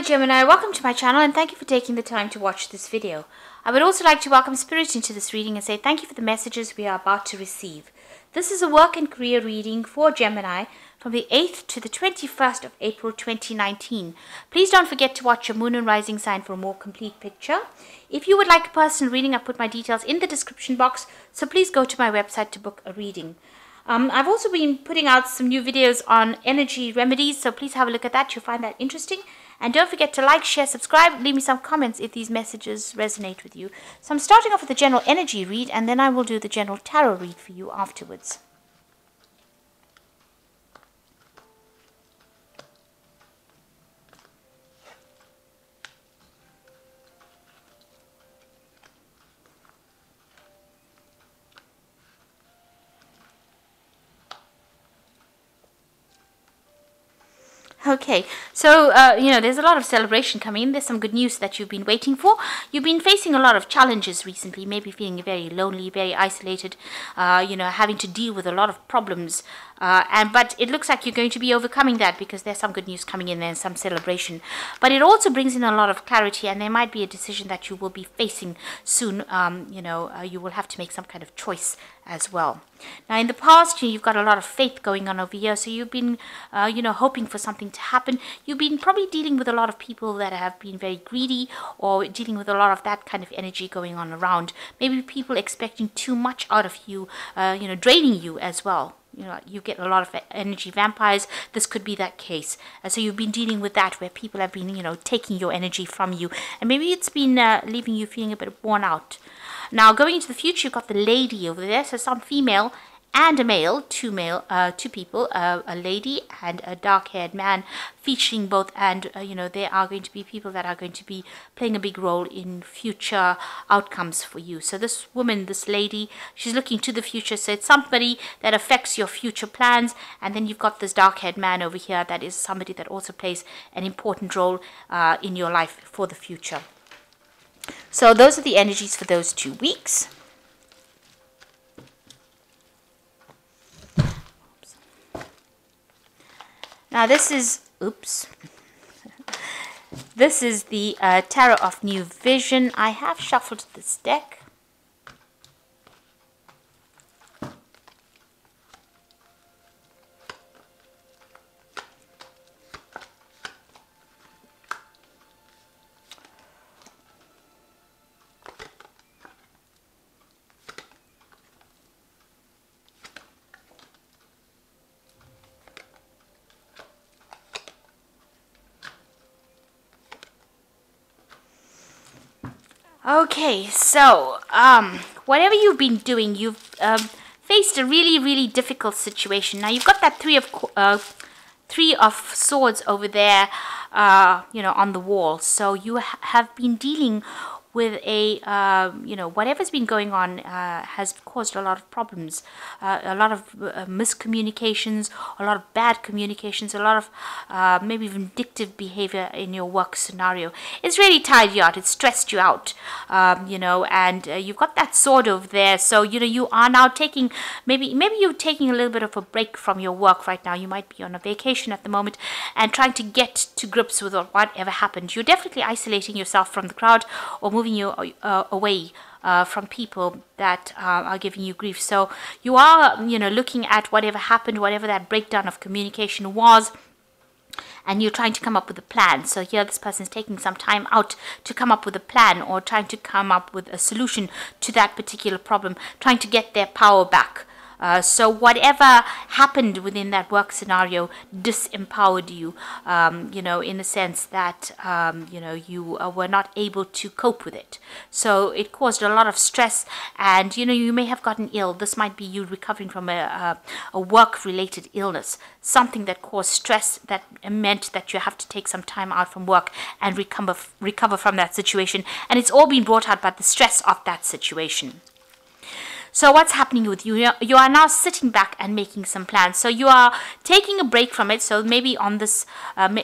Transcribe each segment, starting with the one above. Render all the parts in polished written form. Hello Gemini, welcome to my channel and thank you for taking the time to watch this video. I would also like to welcome Spirit into this reading and say thank you for the messages we are about to receive. This is a work and career reading for Gemini from the 8th to the 21st of April 2019. Please don't forget to watch your moon and rising sign for a more complete picture. If you would like a personal reading, I'll put my details in the description box, so please go to my website to book a reading. I've also been putting out some new videos on energy remedies, so please have a look at that. You'll find that interesting. And don't forget to like, share, subscribe, leave me some comments if these messages resonate with you. So I'm starting off with the general energy read, and then I will do the general tarot read for you afterwards. Okay, so, there's a lot of celebration coming in. There's some good news that you've been waiting for. You've been facing a lot of challenges recently, maybe feeling very lonely, very isolated, having to deal with a lot of problems. But it looks like you're going to be overcoming that because there's some good news coming in there and some celebration. But it also brings in a lot of clarity, and there might be a decision that you will be facing soon. You will have to make some kind of choice as well. Now, in the past, you've got a lot of faith going on over here, so you've been, hoping for something to happen. You've been probably dealing with a lot of people that have been very greedy, or dealing with a lot of that kind of energy going on around. Maybe people expecting too much out of you, draining you as well. You get a lot of energy vampires. This could be that case. So you've been dealing with that, where people have been, taking your energy from you. And maybe it's been leaving you feeling a bit worn out. Now, going into the future, you've got the lady over there. So some female and a male, two people, a lady and a dark-haired man, featuring both. And, there are going to be people that are going to be playing a big role in future outcomes for you. So this woman, this lady, she's looking to the future. So it's somebody that affects your future plans. And then you've got this dark-haired man over here that is somebody that also plays an important role in your life for the future. So those are the energies for those 2 weeks. Now this is, this is the Tarot of New Vision. I have shuffled this deck. Okay, so whatever you've been doing, you've faced a really, really difficult situation. Now you've got that three of swords over there, on the wall. So you have been dealing with a, whatever's been going on has caused a lot of problems, a lot of miscommunications, a lot of bad communications, a lot of maybe vindictive behavior in your work scenario. It's really tired you out. It's stressed you out, and you've got that sword over there. So, you are now taking, maybe you're taking a little bit of a break from your work right now. You might be on a vacation at the moment and trying to get to grips with whatever happened. You're definitely isolating yourself from the crowd, or moving you away from people that are giving you grief. So you are, looking at whatever happened, whatever that breakdown of communication was, and you're trying to come up with a plan. So here this person is taking some time out to come up with a plan, or trying to come up with a solution to that particular problem, trying to get their power back. So whatever happened within that work scenario disempowered you, in the sense that, you were not able to cope with it. So it caused a lot of stress, and, you may have gotten ill. This might be you recovering from a work-related illness, something that caused stress that meant that you have to take some time out from work and recover from that situation. And it's all been brought out by the stress of that situation. So what's happening with you? You are now sitting back and making some plans. So you are taking a break from it. So maybe on this,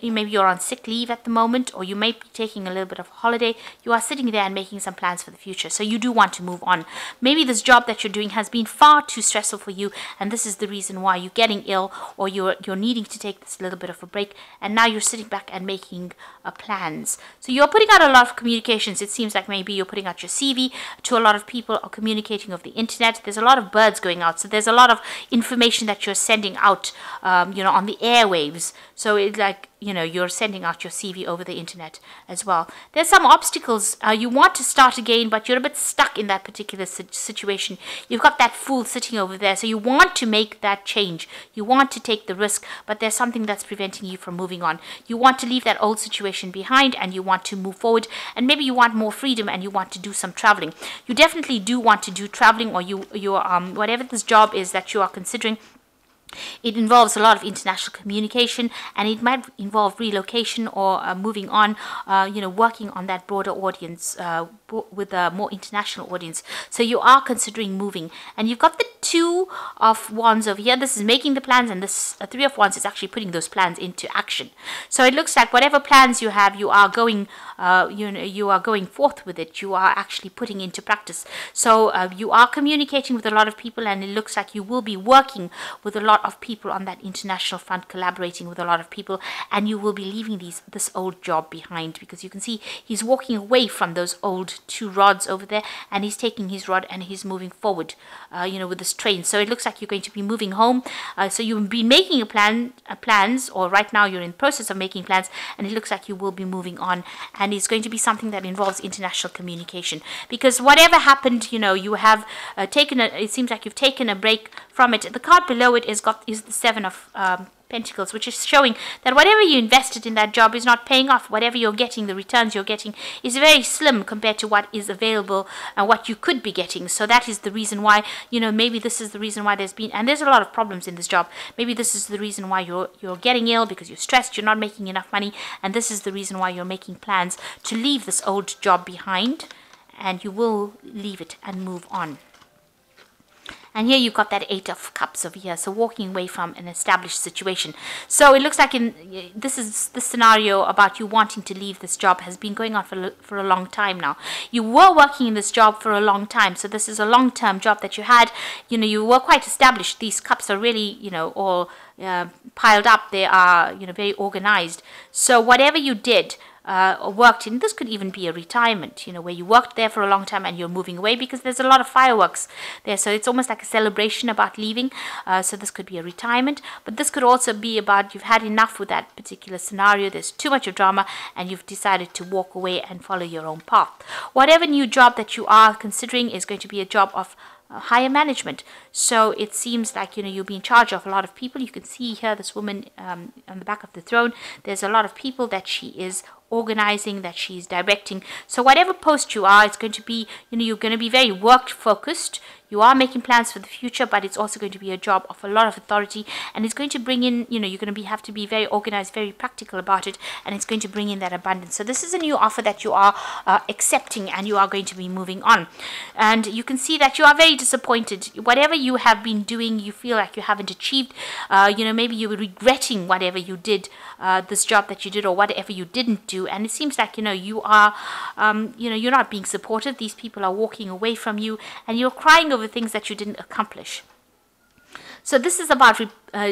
maybe you're on sick leave at the moment, or you may be taking a little bit of a holiday. You are sitting there and making some plans for the future. So you do want to move on. Maybe this job that you're doing has been far too stressful for you, and this is the reason why you're getting ill, or you're needing to take this little bit of a break, and now you're sitting back and making plans. So you're putting out a lot of communications. It seems like maybe you're putting out your CV to a lot of people, or communicating over the internet. There's a lot of birds going out, so there's a lot of information that you're sending out, you know, on the airwaves. So it's like, you know, you're sending out your CV over the internet as well. There's some obstacles. You want to start again, but you're a bit stuck in that particular situation. You've got that fool sitting over there, so you want to make that change. You want to take the risk, but there's something that's preventing you from moving on. You want to leave that old situation behind, and you want to move forward, and maybe you want more freedom, and you want to do some traveling. You definitely do want to do traveling, or whatever this job is that you are considering. It involves a lot of international communication, and it might involve relocation or moving on, you know, working on that broader audience with a more international audience. So you are considering moving, and you've got the Two of Wands over here. This is making the plans, and this Three of Wands is actually putting those plans into action. So it looks like whatever plans you have, you are going, you are going forth with it. You are actually putting into practice. So you are communicating with a lot of people, and it looks like you will be working with a lot of people on that international front, collaborating with a lot of people, and you will be leaving this old job behind, because you can see he's walking away from those old two rods over there, and he's taking his rod and he's moving forward, you know, with this train. So it looks like you're going to be moving home. So you've been making a plan, or right now you're in the process of making plans, and it looks like you will be moving on, and it's going to be something that involves international communication, because whatever happened, you know, you have taken it seems like you've taken a break from it. The card below it is the Seven of Pentacles, which is showing that whatever you invested in that job is not paying off. Whatever you're getting, the returns you're getting is very slim compared to what is available and what you could be getting. So that is the reason why, you know, maybe this is the reason why there's been, and there's a lot of problems in this job. Maybe this is the reason why you're getting ill, because you're stressed, you're not making enough money, and this is the reason why you're making plans to leave this old job behind, and you will leave it and move on. And here you've got that Eight of Cups over here, so walking away from an established situation. So it looks like this scenario about you wanting to leave this job has been going on for a long time now. You were working in this job for a long time, so this is a long-term job that you had. You know, you were quite established. These cups are really, you know, all piled up. They are, you know, very organized. So whatever you did, or worked in, this could even be a retirement, you know, where you worked there for a long time and you're moving away, because there's a lot of fireworks there, so it's almost like a celebration about leaving. So this could be a retirement, but this could also be about you've had enough with that particular scenario. There's too much of drama, and you've decided to walk away and follow your own path. Whatever new job that you are considering is going to be a job of higher management. So it seems like, you know, you'll be in charge of a lot of people. You can see here this woman on the back of the throne. There's a lot of people that she is organizing, that she's directing. So whatever post you are, it's going to be, you know, you're going to be very work focused. You are making plans for the future, but it's also going to be a job of a lot of authority, and it's going to bring in, you know, you're going to have to be very organized, very practical about it, and it's going to bring in that abundance. So this is a new offer that you are accepting, and you are going to be moving on. And you can see that you are very disappointed. Whatever you have been doing, you feel like you haven't achieved. You know, maybe you were regretting whatever you did, this job that you did, or whatever you didn't do. And it seems like, you know, you are, you know, you're not being supportive. These people are walking away from you, and you're crying over things that you didn't accomplish. So this is about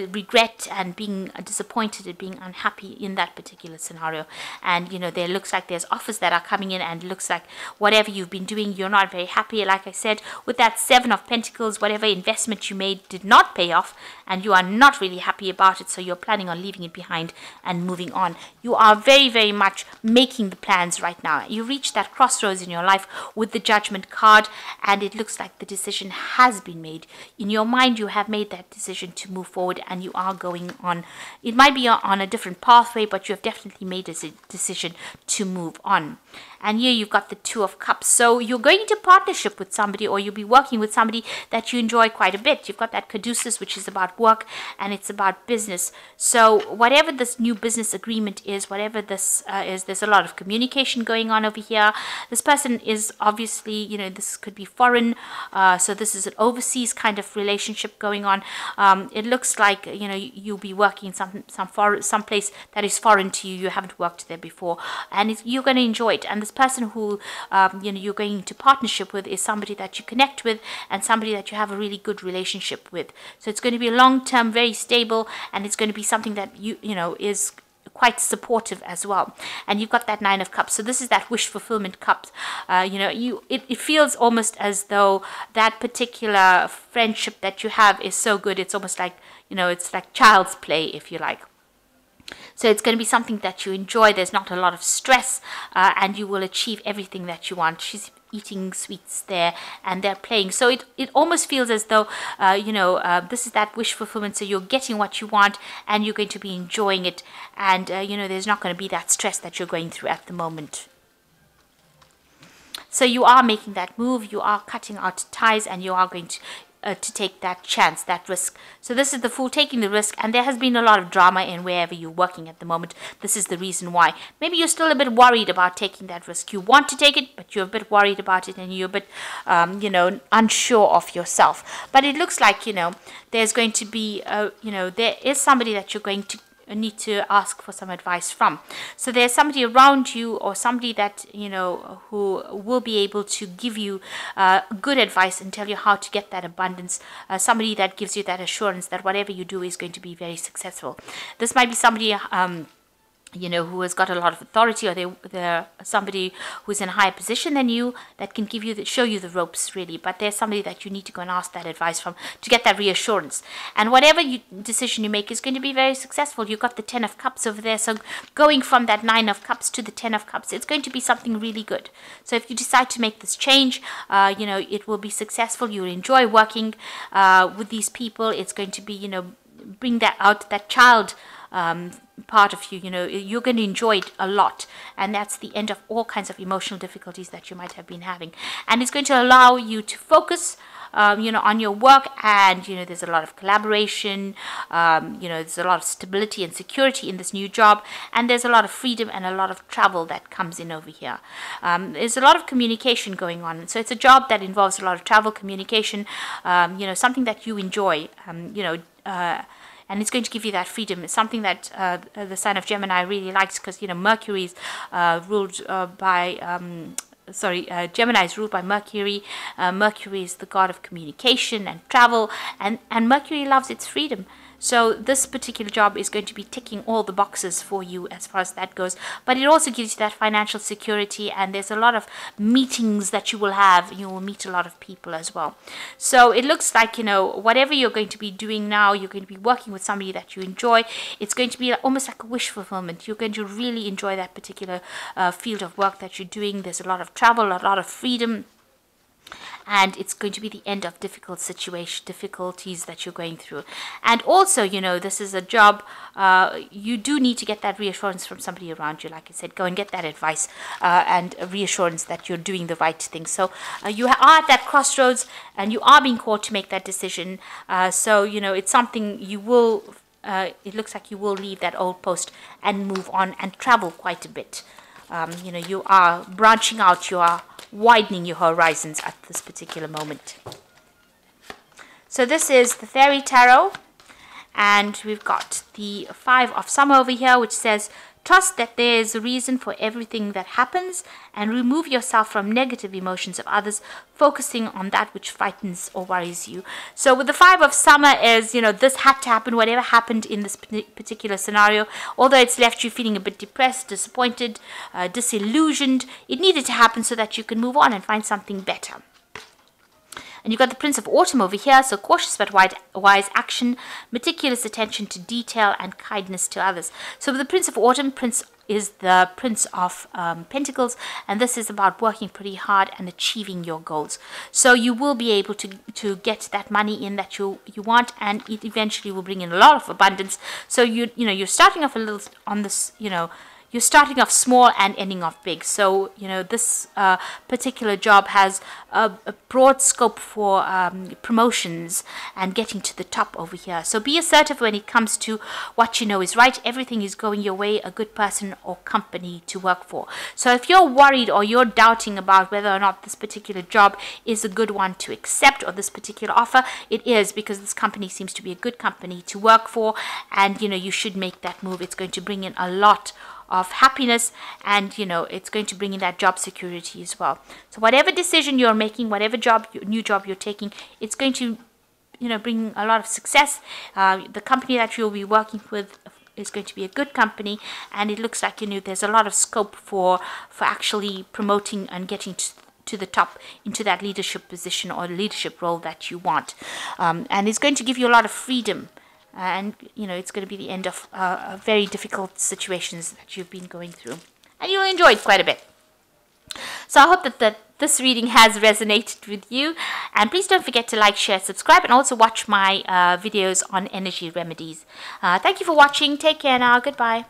regret and being disappointed and being unhappy in that particular scenario. And, you know, there looks like there's offers that are coming in, and it looks like whatever you've been doing, you're not very happy. Like I said, with that Seven of Pentacles, whatever investment you made did not pay off, and you are not really happy about it. So you're planning on leaving it behind and moving on. You are very, very much making the plans right now. You reach that crossroads in your life with the Judgment card, and it looks like the decision has been made. In your mind, you have made that decision to move forward, and you are going on. It might be on a different pathway, but you have definitely made a decision to move on. And here you've got the Two of Cups. So you're going into partnership with somebody, or you'll be working with somebody that you enjoy quite a bit. You've got that Caduceus, which is about work and it's about business. So whatever this new business agreement is, whatever this is, there's a lot of communication going on over here. This person is obviously, you know, this could be foreign. So this is an overseas kind of relationship going on. It looks like, you know, you'll be working some place that is foreign to you. You haven't worked there before, and you're going to enjoy it. And this person who you know, you're going into partnership with is somebody that you connect with and somebody that you have a really good relationship with. So it's going to be long-term, very stable, and it's going to be something that you know is quite supportive as well. And you've got that Nine of Cups. So this is that wish fulfillment cup. You know, it feels almost as though that particular friendship that you have is so good, it's almost like, you know, it's like child's play, if you like. So it's going to be something that you enjoy. There's not a lot of stress, and you will achieve everything that you want. She's eating sweets there, and they're playing. So it almost feels as though, you know, this is that wish fulfillment. So you're getting what you want, and you're going to be enjoying it. And, you know, there's not going to be that stress that you're going through at the moment. So you are making that move. You are cutting out ties, and you are going to take that chance, that risk. So this is the Fool taking the risk, and there has been a lot of drama in wherever you're working at the moment. This is the reason why. Maybe you're still a bit worried about taking that risk. You want to take it, but you're a bit worried about it, and you're a bit, you know, unsure of yourself. But it looks like, you know, there's going to be, you know, there is somebody that you're going to need to ask for some advice from. So there's somebody around you, or somebody that you know who will be able to give you good advice and tell you how to get that abundance, somebody that gives you that assurance that whatever you do is going to be very successful. This might be somebody you know, who has got a lot of authority, or they're somebody who's in a higher position than you that can give you, show you the ropes really. But there's somebody that you need to go and ask that advice from to get that reassurance. And whatever decision you make is going to be very successful. You've got the Ten of Cups over there. So going from that Nine of Cups to the Ten of Cups, it's going to be something really good. So if you decide to make this change, you know, it will be successful. You'll enjoy working with these people. It's going to be, you know, bring that out, that child part of you. You know, you're going to enjoy it a lot, and that's the end of all kinds of emotional difficulties that you might have been having. And it's going to allow you to focus you know, on your work. And you know, there's a lot of collaboration, you know, there's a lot of stability and security in this new job, and there's a lot of freedom and a lot of travel that comes in over here. There's a lot of communication going on, so it's a job that involves a lot of travel, communication, you know, something that you enjoy, you know, and it's going to give you that freedom. It's something that the sign of Gemini really likes, because, you know, Mercury is ruled by, Gemini is ruled by Mercury. Mercury is the god of communication and travel, and Mercury loves its freedom. So this particular job is going to be ticking all the boxes for you as far as that goes. But it also gives you that financial security, and there's a lot of meetings that you will have. You will meet a lot of people as well. So it looks like, you know, whatever you're going to be doing now, you're going to be working with somebody that you enjoy. It's going to be almost like a wish fulfillment. You're going to really enjoy that particular field of work that you're doing. There's a lot of travel, a lot of freedom. And it's going to be the end of difficulties that you're going through. And also, you know, this is a job, you do need to get that reassurance from somebody around you. Like I said, go and get that advice and reassurance that you're doing the right thing. So you are at that crossroads, and you are being called to make that decision. So, you know, it's something you will, it looks like you will leave that old post and move on and travel quite a bit. You know, you are branching out, you are widening your horizons at this particular moment. So this is the Fairy Tarot, and we've got the Five of Summer over here, which says, trust that there is a reason for everything that happens, and remove yourself from negative emotions of others, focusing on that which frightens or worries you. So with the Five of Summer is, you know, this had to happen, whatever happened in this particular scenario. Although it's left you feeling a bit depressed, disappointed, disillusioned, it needed to happen so that you can move on and find something better. And you've got the Prince of Autumn over here, so cautious but wise action, meticulous attention to detail, and kindness to others. So with the Prince of Autumn, Prince is the Prince of Pentacles, and this is about working pretty hard and achieving your goals. So you will be able to get that money in that you want, and it eventually will bring in a lot of abundance. So you know, you're starting off a little on this, you know, You're starting off small and ending off big. So, you know, this particular job has a broad scope for promotions and getting to the top over here. So be assertive when it comes to what you know is right. Everything is going your way, a good person or company to work for. So if you're worried or you're doubting about whether or not this particular job is a good one to accept or this particular offer, it is, because this company seems to be a good company to work for, and you know, you should make that move. It's going to bring in a lot of happiness, and you know, it's going to bring in that job security as well. So whatever decision you're making, whatever job, new job you're taking, it's going to, you know, bring a lot of success. The company that you'll be working with is going to be a good company, and it looks like, you know, there's a lot of scope for actually promoting and getting to the top, into that leadership position or leadership role that you want, and it's going to give you a lot of freedom. And, you know, it's going to be the end of very difficult situations that you've been going through. And you'll enjoy it quite a bit. So I hope that this reading has resonated with you. And please don't forget to like, share, subscribe, and also watch my videos on energy remedies. Thank you for watching. Take care now. Goodbye.